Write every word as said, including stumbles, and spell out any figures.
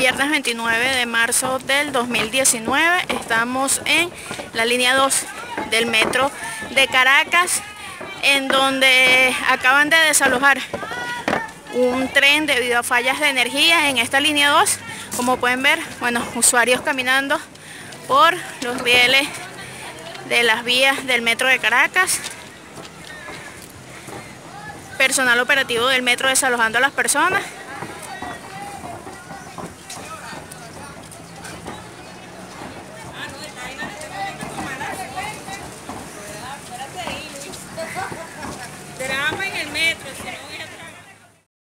viernes veintinueve de marzo del dos mil diecinueve. Estamos en la línea dos del Metro de Caracas, en donde acaban de desalojar un tren debido a fallas de energía en esta línea dos. Como pueden ver, bueno, usuarios caminando por los rieles de las vías del Metro de Caracas. Personal operativo del metro desalojando a las personas.